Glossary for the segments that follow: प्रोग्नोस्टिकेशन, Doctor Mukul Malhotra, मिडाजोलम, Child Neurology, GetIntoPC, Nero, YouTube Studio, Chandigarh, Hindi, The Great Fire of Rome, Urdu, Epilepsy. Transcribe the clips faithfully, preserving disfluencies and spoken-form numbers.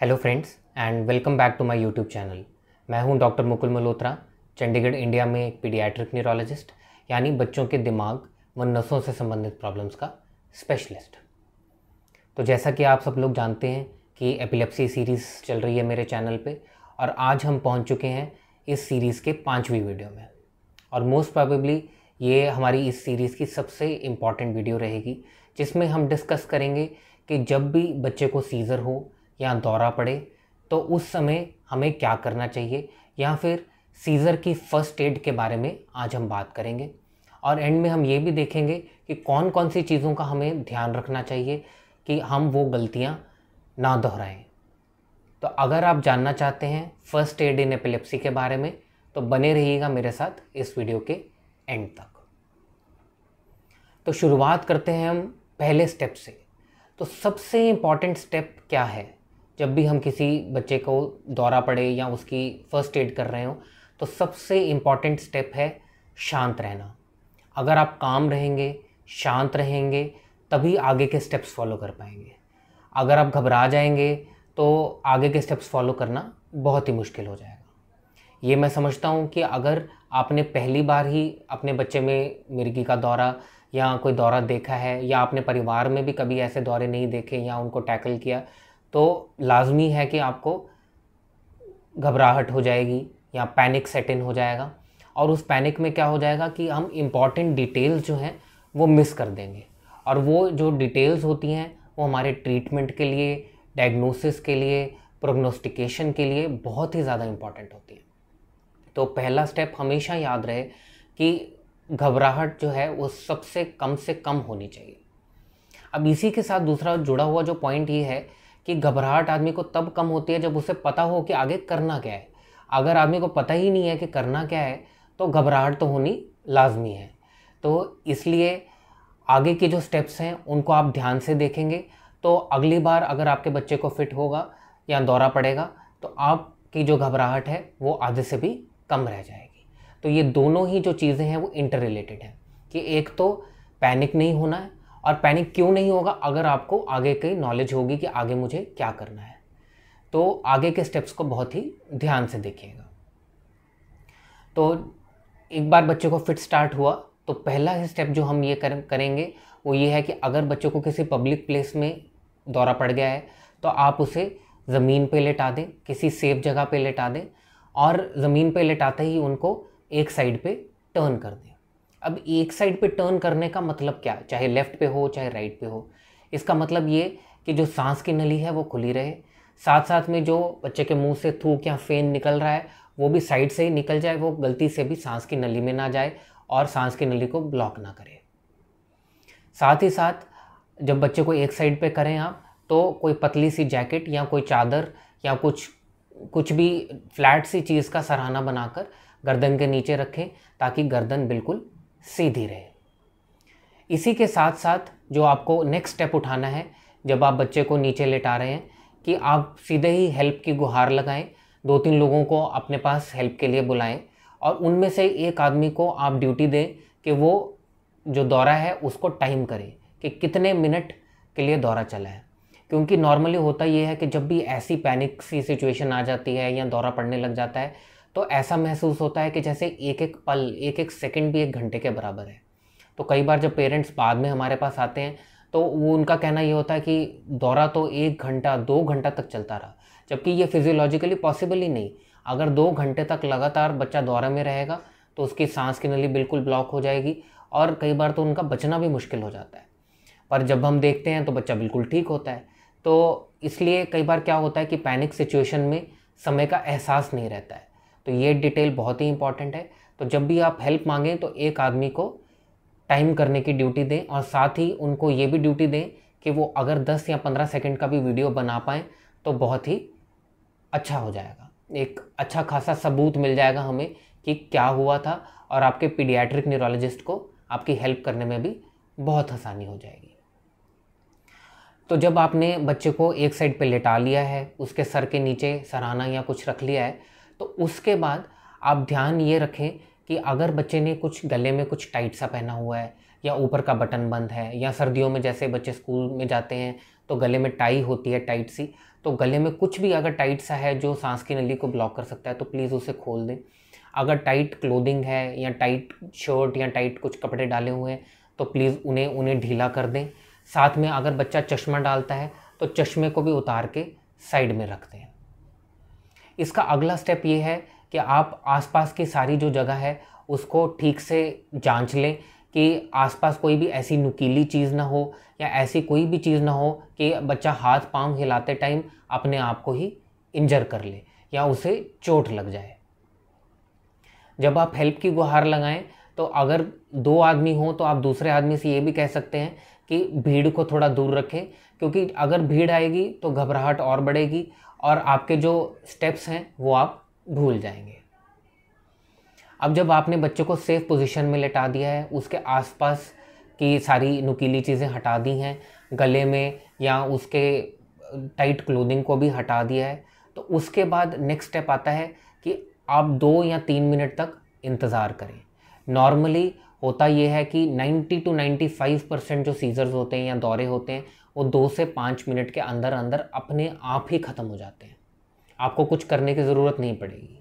Hello friends and welcome back to my YouTube channel. मैं हूं doctor Mukul Malhotra, Chandigarh India में एक पीडियाट्रिक न्यूरोलॉजिस्ट यानी बच्चों के दिमाग व नसों से संबंधित प्रॉब्लम्स का स्पेशलिस्ट। तो जैसा कि आप सब लोग जानते हैं कि एपिलेप्सी सीरीज़ चल रही है मेरे चैनल पे, और आज हम पहुँच चुके हैं इस सीरीज़ के पाँचवीं वीडियो में, और मोस्ट प्रॉबेबली ये हमारी इस सीरीज़ की सबसे इम्पॉर्टेंट वीडियो रहेगी, जिसमें हम डिस्कस करेंगे कि जब भी बच्चे को सीज़र हो या दौरा पड़े तो उस समय हमें क्या करना चाहिए, या फिर सीज़र की फ़र्स्ट एड के बारे में आज हम बात करेंगे। और एंड में हम ये भी देखेंगे कि कौन कौन सी चीज़ों का हमें ध्यान रखना चाहिए कि हम वो गलतियाँ ना दोहराएं। तो अगर आप जानना चाहते हैं फ़र्स्ट एड इन एपिलेप्सी के बारे में तो बने रहिएगा मेरे साथ इस वीडियो के एंड तक। तो शुरुआत करते हैं हम पहले स्टेप से। तो सबसे इम्पॉर्टेंट स्टेप क्या है? जब भी हम किसी बच्चे को दौरा पड़े या उसकी फ़र्स्ट एड कर रहे हो तो सबसे इम्पॉर्टेंट स्टेप है शांत रहना। अगर आप काम रहेंगे, शांत रहेंगे, तभी आगे के स्टेप्स फॉलो कर पाएंगे। अगर आप घबरा जाएंगे तो आगे के स्टेप्स फॉलो करना बहुत ही मुश्किल हो जाएगा। ये मैं समझता हूँ कि अगर आपने पहली बार ही अपने बच्चे में मिर्गी का दौरा या कोई दौरा देखा है, या आपने परिवार में भी कभी ऐसे दौरे नहीं देखे या उनको टैकल किया, तो लाजमी है कि आपको घबराहट हो जाएगी या पैनिक सेट इन हो जाएगा। और उस पैनिक में क्या हो जाएगा कि हम इम्पॉर्टेंट डिटेल्स जो हैं वो मिस कर देंगे, और वो जो डिटेल्स होती हैं वो हमारे ट्रीटमेंट के लिए, डायग्नोसिस के लिए, प्रोग्नोस्टिकेशन के लिए बहुत ही ज़्यादा इम्पॉर्टेंट होती है। तो पहला स्टेप हमेशा याद रहे कि घबराहट जो है वो सबसे कम से कम होनी चाहिए। अब इसी के साथ दूसरा जुड़ा हुआ जो पॉइंट ये है कि घबराहट आदमी को तब कम होती है जब उसे पता हो कि आगे करना क्या है। अगर आदमी को पता ही नहीं है कि करना क्या है तो घबराहट तो होनी लाजमी है। तो इसलिए आगे के जो स्टेप्स हैं उनको आप ध्यान से देखेंगे तो अगली बार अगर आपके बच्चे को फिट होगा या दौरा पड़ेगा तो आपकी जो घबराहट है वो आधे से भी कम रह जाएगी। तो ये दोनों ही जो चीज़ें हैं वो इंटर रिलेटेड हैं कि एक तो पैनिक नहीं होना है, और पैनिक क्यों नहीं होगा अगर आपको आगे की नॉलेज होगी कि आगे मुझे क्या करना है। तो आगे के स्टेप्स को बहुत ही ध्यान से देखिएगा। तो एक बार बच्चे को फिट स्टार्ट हुआ तो पहला ही स्टेप जो हम ये कर, करेंगे वो ये है कि अगर बच्चों को किसी पब्लिक प्लेस में दौरा पड़ गया है तो आप उसे ज़मीन पे लेटा दें, किसी सेफ जगह पे लेटा दें, और ज़मीन पे लेटाते ही उनको एक साइड पे टर्न कर दें। अब एक साइड पे टर्न करने का मतलब क्या, चाहे लेफ़्ट पे हो चाहे राइट पे हो, इसका मतलब ये कि जो सांस की नली है वो खुली रहे, साथ साथ में जो बच्चे के मुंह से थूक या फेन निकल रहा है वो भी साइड से ही निकल जाए, वो गलती से भी सांस की नली में ना जाए और सांस की नली को ब्लॉक ना करे। साथ ही साथ जब बच्चे को एक साइड पे करें आप तो कोई पतली सी जैकेट या कोई चादर या कुछ कुछ भी फ्लैट सी चीज़ का सराहना बनाकर गर्दन के नीचे रखें ताकि गर्दन बिल्कुल सीधी रहे। इसी के साथ साथ जो आपको नेक्स्ट स्टेप उठाना है जब आप बच्चे को नीचे लेटा रहे हैं कि आप सीधे ही हेल्प की गुहार लगाएं, दो तीन लोगों को अपने पास हेल्प के लिए बुलाएं, और उनमें से एक आदमी को आप ड्यूटी दें कि वो जो दौरा है उसको टाइम करें कि कितने मिनट के लिए दौरा चला है। क्योंकि नॉर्मली होता ये है कि जब भी ऐसी पैनिक सी सिचुएशन आ जाती है या दौरा पड़ने लग जाता है तो ऐसा महसूस होता है कि जैसे एक एक पल, एक एक सेकंड भी एक घंटे के बराबर है। तो कई बार जब पेरेंट्स बाद में हमारे पास आते हैं तो वो उनका कहना ये होता है कि दौरा तो एक घंटा दो घंटा तक चलता रहा, जबकि ये फिजियोलॉजिकली पॉसिबल ही नहीं। अगर दो घंटे तक लगातार बच्चा दौरा में रहेगा तो उसकी सांस की नली बिल्कुल ब्लॉक हो जाएगी, और कई बार तो उनका बचना भी मुश्किल हो जाता है। पर जब हम देखते हैं तो बच्चा बिल्कुल ठीक होता है। तो इसलिए कई बार क्या होता है कि पैनिक सिचुएशन में समय का एहसास नहीं रहता है। तो ये डिटेल बहुत ही इंपॉर्टेंट है। तो जब भी आप हेल्प मांगें तो एक आदमी को टाइम करने की ड्यूटी दें, और साथ ही उनको ये भी ड्यूटी दें कि वो अगर दस या पंद्रह सेकंड का भी वीडियो बना पाएँ तो बहुत ही अच्छा हो जाएगा। एक अच्छा खासा सबूत मिल जाएगा हमें कि क्या हुआ था, और आपके पीडियाट्रिक न्यूरोलॉजिस्ट को आपकी हेल्प करने में भी बहुत आसानी हो जाएगी। तो जब आपने बच्चे को एक साइड पर लेटा लिया है, उसके सर के नीचे सराहना या कुछ रख लिया है, तो उसके बाद आप ध्यान ये रखें कि अगर बच्चे ने कुछ गले में कुछ टाइट सा पहना हुआ है या ऊपर का बटन बंद है, या सर्दियों में जैसे बच्चे स्कूल में जाते हैं तो गले में टाई होती है टाइट सी, तो गले में कुछ भी अगर टाइट सा है जो सांस की नली को ब्लॉक कर सकता है तो प्लीज़ उसे खोल दें। अगर टाइट क्लोथिंग है या टाइट शर्ट या टाइट कुछ कपड़े डाले हुए हैं तो प्लीज़ उन्हें उन्हें ढीला कर दें। साथ में अगर बच्चा चश्मा डालता है तो चश्मे को भी उतार के साइड में रख दें। इसका अगला स्टेप ये है कि आप आसपास की सारी जो जगह है उसको ठीक से जांच लें कि आसपास कोई भी ऐसी नुकीली चीज़ ना हो या ऐसी कोई भी चीज़ ना हो कि बच्चा हाथ पांव हिलाते टाइम अपने आप को ही इंजर कर ले या उसे चोट लग जाए। जब आप हेल्प की गुहार लगाएं तो अगर दो आदमी हों तो आप दूसरे आदमी से ये भी कह सकते हैं कि भीड़ को थोड़ा दूर रखें, क्योंकि अगर भीड़ आएगी तो घबराहट और बढ़ेगी और आपके जो स्टेप्स हैं वो आप भूल जाएंगे। अब जब आपने बच्चे को सेफ पोजीशन में लेटा दिया है, उसके आसपास की सारी नुकीली चीज़ें हटा दी हैं, गले में या उसके टाइट क्लोथिंग को भी हटा दिया है, तो उसके बाद नेक्स्ट स्टेप आता है कि आप दो या तीन मिनट तक इंतज़ार करें। नॉर्मली होता यह है कि नब्बे टू पचानवे परसेंट जो सीजर्स होते हैं या दौरे होते हैं वो दो से पाँच मिनट के अंदर अंदर अपने आप ही ख़त्म हो जाते हैं, आपको कुछ करने की ज़रूरत नहीं पड़ेगी।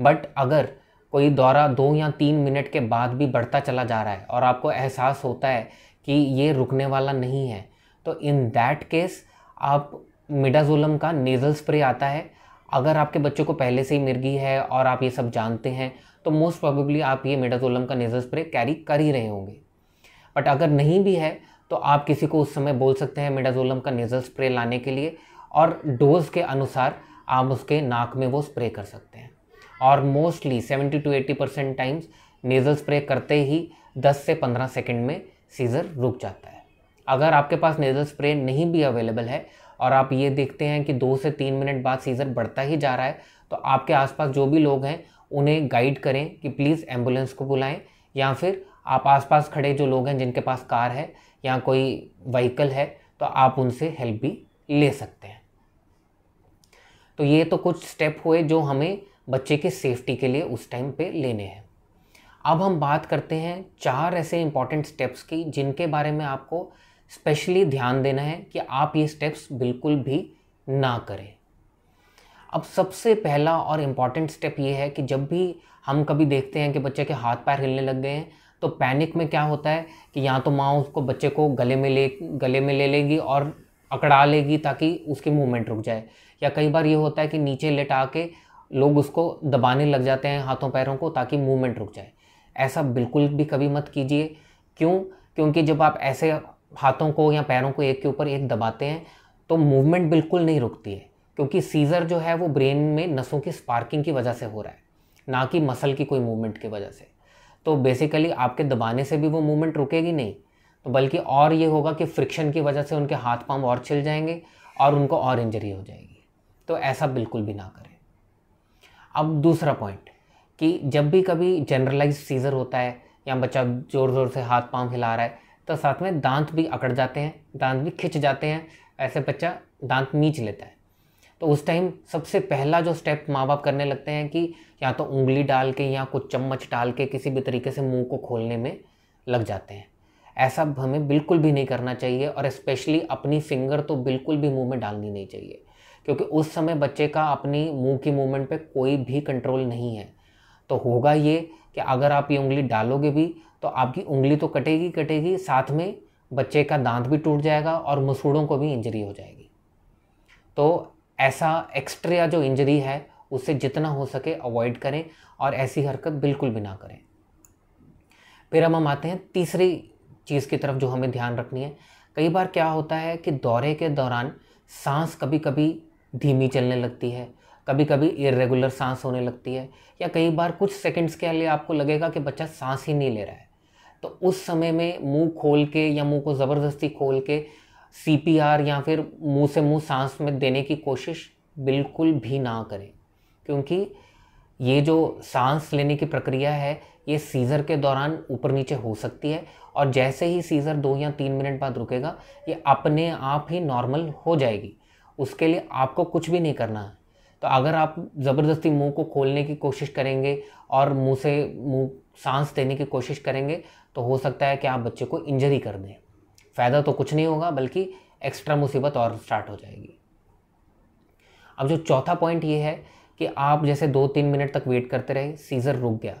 बट अगर कोई दौरा दो या तीन मिनट के बाद भी बढ़ता चला जा रहा है और आपको एहसास होता है कि ये रुकने वाला नहीं है, तो इन दैट केस आप मिडाजोलम का नेज़ल स्प्रे आता है। अगर आपके बच्चों को पहले से ही मिर्गी है और आप ये सब जानते हैं तो मोस्ट प्रोबेबली आप ये मिडाजोलम का नेज़ल स्प्रे कैरी कर ही रहे होंगे। बट अगर नहीं भी है तो आप किसी को उस समय बोल सकते हैं मिडाजोलम का नेज़ल स्प्रे लाने के लिए, और डोज़ के अनुसार आप उसके नाक में वो स्प्रे कर सकते हैं। और मोस्टली सत्तर टू अस्सी परसेंट टाइम्स नेज़ल स्प्रे करते ही दस से पंद्रह सेकंड में सीजर रुक जाता है। अगर आपके पास नेज़ल स्प्रे नहीं भी अवेलेबल है और आप ये देखते हैं कि दो से तीन मिनट बाद सीजर बढ़ता ही जा रहा है, तो आपके आसपास जो भी लोग हैं उन्हें गाइड करें कि प्लीज़ एम्बुलेंस को बुलाएं, या फिर आप आसपास खड़े जो लोग हैं जिनके पास कार है या कोई व्हीकल है तो आप उनसे हेल्प भी ले सकते हैं। तो ये तो कुछ स्टेप हुए जो हमें बच्चे की सेफ्टी के लिए उस टाइम पे लेने हैं। अब हम बात करते हैं चार ऐसे इम्पॉर्टेंट स्टेप्स की जिनके बारे में आपको स्पेशली ध्यान देना है कि आप ये स्टेप्स बिल्कुल भी ना करें। अब सबसे पहला और इम्पॉर्टेंट स्टेप ये है कि जब भी हम कभी देखते हैं कि बच्चे के हाथ पैर हिलने लग गए हैं तो पैनिक में क्या होता है कि या तो माँ उसको बच्चे को गले में ले गले में ले लेगी और अकड़ा लेगी ताकि उसकी मूवमेंट रुक जाए, या कई बार ये होता है कि नीचे लेटा के लोग उसको दबाने लग जाते हैं हाथों पैरों को ताकि मूवमेंट रुक जाए। ऐसा बिल्कुल भी कभी मत कीजिए। क्यों? क्योंकि जब आप ऐसे हाथों को या पैरों को एक के ऊपर एक दबाते हैं तो मूवमेंट बिल्कुल नहीं रुकती है, क्योंकि सीज़र जो है वो ब्रेन में नसों की स्पार्किंग की वजह से हो रहा है, ना कि मसल की कोई मूवमेंट की वजह से। तो बेसिकली आपके दबाने से भी वो मूवमेंट रुकेगी नहीं, तो बल्कि और ये होगा कि फ्रिक्शन की वजह से उनके हाथ पांव और छिल जाएंगे और उनको और इंजरी हो जाएगी। तो ऐसा बिल्कुल भी ना करें। अब दूसरा पॉइंट कि जब भी कभी जनरलाइज्ड सीज़र होता है या बच्चा ज़ोर ज़ोर से हाथ पांव हिला रहा है तो साथ में दांत भी अकड़ जाते हैं, दांत भी खिंच जाते हैं, ऐसे बच्चा दांत नीच लेता है, तो उस टाइम सबसे पहला जो स्टेप माँ बाप करने लगते हैं कि या तो उंगली डाल के या कुछ चम्मच डाल के किसी भी तरीके से मुँह को खोलने में लग जाते हैं। ऐसा हमें बिल्कुल भी नहीं करना चाहिए, और स्पेशली अपनी फिंगर तो बिल्कुल भी मुँह में डालनी नहीं चाहिए, क्योंकि उस समय बच्चे का अपनी मुंह की मूवमेंट पे कोई भी कंट्रोल नहीं है। तो होगा ये कि अगर आप ये उंगली डालोगे भी तो आपकी उंगली तो कटेगी कटेगी साथ में बच्चे का दांत भी टूट जाएगा और मसूड़ों को भी इंजरी हो जाएगी। तो ऐसा एक्स्ट्रा जो इंजरी है उससे जितना हो सके अवॉइड करें और ऐसी हरकत बिल्कुल भी ना करें। फिर हम हम आते हैं तीसरी चीज़ की तरफ जो हमें ध्यान रखनी है। कई बार क्या होता है कि दौरे के दौरान सांस कभी कभी धीमी चलने लगती है, कभी कभी इरेगुलर सांस होने लगती है, या कई बार कुछ सेकंड्स के लिए आपको लगेगा कि बच्चा सांस ही नहीं ले रहा है। तो उस समय में मुंह खोल के या मुंह को ज़बरदस्ती खोल के सी पी आर या फिर मुंह से मुंह सांस में देने की कोशिश बिल्कुल भी ना करें, क्योंकि ये जो सांस लेने की प्रक्रिया है ये सीज़र के दौरान ऊपर नीचे हो सकती है, और जैसे ही सीज़र दो या तीन मिनट बाद रुकेगा ये अपने आप ही नॉर्मल हो जाएगी। उसके लिए आपको कुछ भी नहीं करना है। तो अगर आप ज़बरदस्ती मुंह को खोलने की कोशिश करेंगे और मुंह से मुंह सांस देने की कोशिश करेंगे तो हो सकता है कि आप बच्चे को इंजरी कर दें। फ़ायदा तो कुछ नहीं होगा, बल्कि एक्स्ट्रा मुसीबत और स्टार्ट हो जाएगी। अब जो चौथा पॉइंट ये है कि आप जैसे दो तीन मिनट तक वेट करते रहे, सीज़र रुक गया,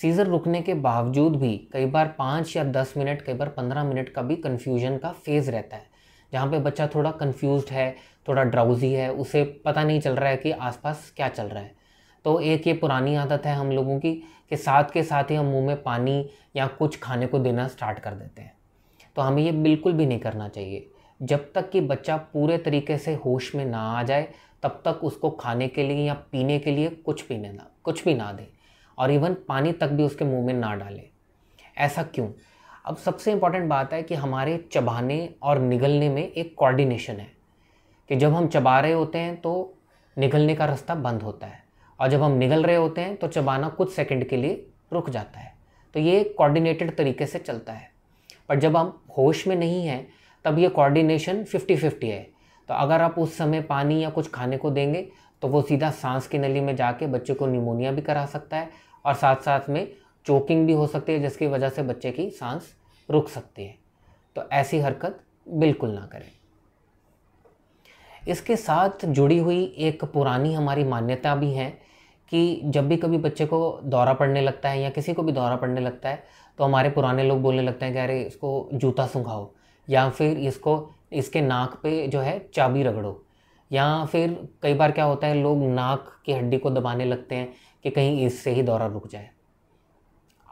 सीज़र रुकने के बावजूद भी कई बार पाँच या दस मिनट, कई बार पंद्रह मिनट का भी कन्फ्यूजन का फेज़ रहता है, जहाँ पे बच्चा थोड़ा कन्फ्यूज्ड है, थोड़ा ड्राउजी है, उसे पता नहीं चल रहा है कि आसपास क्या चल रहा है। तो एक ये पुरानी आदत है हम लोगों की कि साथ के साथ ही हम मुँह में पानी या कुछ खाने को देना स्टार्ट कर देते हैं। तो हमें ये बिल्कुल भी नहीं करना चाहिए। जब तक कि बच्चा पूरे तरीके से होश में ना आ जाए, तब तक उसको खाने के लिए या पीने के लिए कुछ पीने ना कुछ भी ना दें, और इवन पानी तक भी उसके मुंह में ना डालें। ऐसा क्यों? अब सबसे इम्पॉर्टेंट बात है कि हमारे चबाने और निगलने में एक कोऑर्डिनेशन है कि जब हम चबा रहे होते हैं तो निगलने का रास्ता बंद होता है, और जब हम निगल रहे होते हैं तो चबाना कुछ सेकंड के लिए रुक जाता है। तो ये कोऑर्डिनेटेड तरीके से चलता है, पर जब हम होश में नहीं हैं तब ये कोऑर्डिनेशन फिफ्टी फिफ्टी है। तो अगर आप उस समय पानी या कुछ खाने को देंगे तो वो सीधा सांस की नली में जाके बच्चे को न्यूमोनिया भी करा सकता है, और साथ साथ में चोकिंग भी हो सकती है, जिसकी वजह से बच्चे की सांस रुक सकती है। तो ऐसी हरकत बिल्कुल ना करें। इसके साथ जुड़ी हुई एक पुरानी हमारी मान्यता भी है कि जब भी कभी बच्चे को दौरा पड़ने लगता है या किसी को भी दौरा पड़ने लगता है तो हमारे पुराने लोग बोलने लगते हैं कि अरे इसको जूता सूंघाओ, या फिर इसको इसके नाक पे जो है चाबी रगड़ो, या फिर कई बार क्या होता है लोग नाक की हड्डी को दबाने लगते हैं कि कहीं इससे ही दौरा रुक जाए।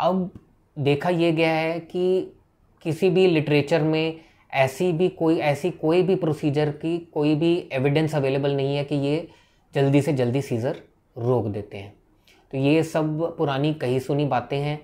अब देखा ये गया है कि किसी भी लिटरेचर में ऐसी भी कोई ऐसी कोई भी प्रोसीजर की कोई भी एविडेंस अवेलेबल नहीं है कि ये जल्दी से जल्दी सीज़र रोक देते हैं। तो ये सब पुरानी कही सुनी बातें हैं।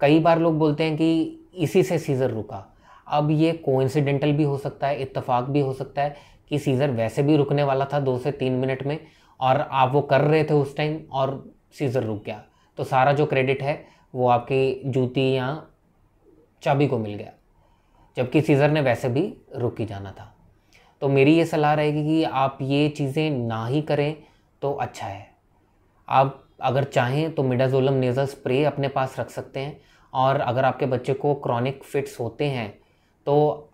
कई बार लोग बोलते हैं कि इसी से सीज़र रुका। अब ये कोइंसिडेंटल भी हो सकता है, इत्तफाक भी हो सकता है कि सीज़र वैसे भी रुकने वाला था दो से तीन मिनट में, और आप वो कर रहे थे उस टाइम और सीज़र रुक गया। तो सारा जो क्रेडिट है वो आपकी जूती या चाबी को मिल गया, जबकि सीज़र ने वैसे भी रुक ही जाना था। तो मेरी ये सलाह रहेगी कि आप ये चीज़ें ना ही करें तो अच्छा है। आप अगर चाहें तो मिडाजोलम नेज़ल स्प्रे अपने पास रख सकते हैं, और अगर आपके बच्चे को क्रॉनिक फिट्स होते हैं तो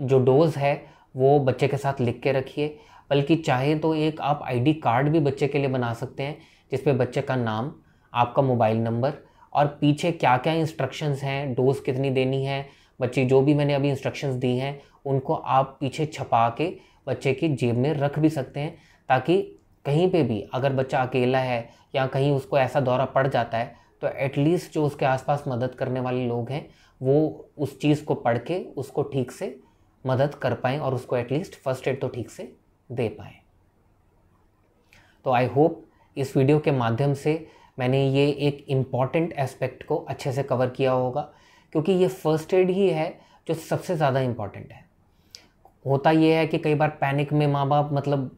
जो डोज़ है वो बच्चे के साथ लिख के रखिए। बल्कि चाहे तो एक आप आईडी कार्ड भी बच्चे के लिए बना सकते हैं, जिसपे बच्चे का नाम, आपका मोबाइल नंबर और पीछे क्या क्या इंस्ट्रक्शंस हैं, डोज़ कितनी देनी है, बच्चे जो भी मैंने अभी इंस्ट्रक्शंस दी हैं उनको आप पीछे छपा के बच्चे की जेब में रख भी सकते हैं, ताकि कहीं पे भी अगर बच्चा अकेला है या कहीं उसको ऐसा दौरा पड़ जाता है तो एटलीस्ट जो उसके आसपास मदद करने वाले लोग हैं वो उस चीज़ को पढ़ के उसको ठीक से मदद कर पाएँ और उसको एटलीस्ट फर्स्ट एड तो ठीक से दे पाएँ। तो आई होप इस वीडियो के माध्यम से मैंने ये एक इम्पॉर्टेंट एस्पेक्ट को अच्छे से कवर किया होगा, क्योंकि ये फ़र्स्ट एड ही है जो सबसे ज़्यादा इम्पॉर्टेंट है। होता ये है कि कई बार पैनिक में माँ बाप मतलब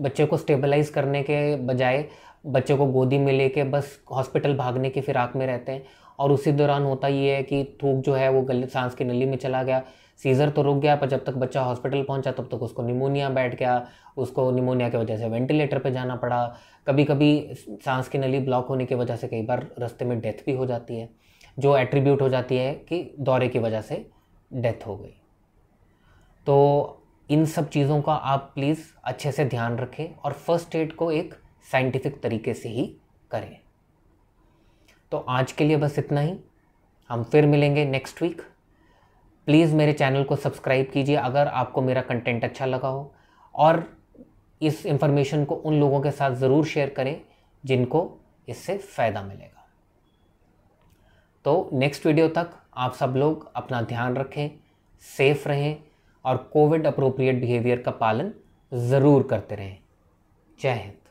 बच्चे को स्टेबलाइज करने के बजाय बच्चे को गोदी में लेके बस हॉस्पिटल भागने की फिराक में रहते हैं, और उसी दौरान होता ये है कि थूक जो है वो गले सांस की नली में चला गया, सीज़र तो रुक गया पर जब तक बच्चा हॉस्पिटल पहुंचा तब तक उसको निमोनिया बैठ गया, उसको निमोनिया की वजह से वेंटिलेटर पे जाना पड़ा, कभी कभी सांस की नली ब्लॉक होने की वजह से कई बार रास्ते में डेथ भी हो जाती है, जो एट्रीब्यूट हो जाती है कि दौरे की वजह से डेथ हो गई। तो इन सब चीज़ों का आप प्लीज़ अच्छे से ध्यान रखें और फर्स्ट एड को एक साइंटिफिक तरीके से ही करें। तो आज के लिए बस इतना ही, हम फिर मिलेंगे नेक्स्ट वीक। प्लीज़ मेरे चैनल को सब्सक्राइब कीजिए अगर आपको मेरा कंटेंट अच्छा लगा हो, और इस इंफॉर्मेशन को उन लोगों के साथ ज़रूर शेयर करें जिनको इससे फ़ायदा मिलेगा। तो नेक्स्ट वीडियो तक आप सब लोग अपना ध्यान रखें, सेफ रहें और कोविड अप्रोप्रिएट बिहेवियर का पालन ज़रूर करते रहें। जय हिंद।